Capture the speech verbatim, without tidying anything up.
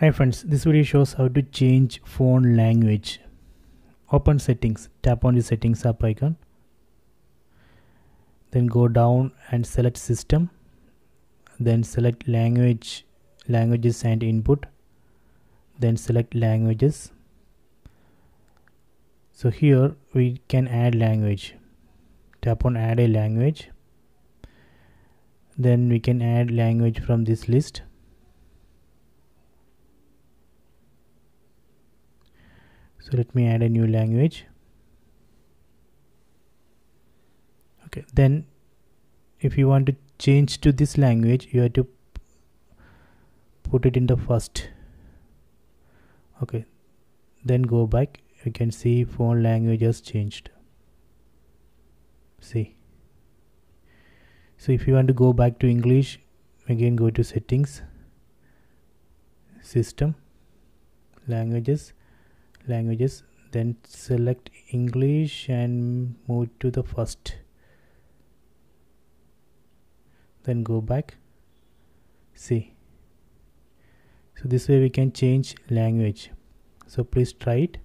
Hi friends, this video shows how to change phone language. Open settings, tap on the settings app icon. Then go down and select system. Then select language, languages and input. Then select languages. So here we can add language. Tap on add a language. Then we can add language from this list. So let me add a new language. Okay, then if you want to change to this language, you have to put it in the first. Okay, then go back. You can see phone language has changed. See. So if you want to go back to English, again go to settings, system, languages. languages then select English and move to the first, then go back. See, so this way we can change language. So please try it.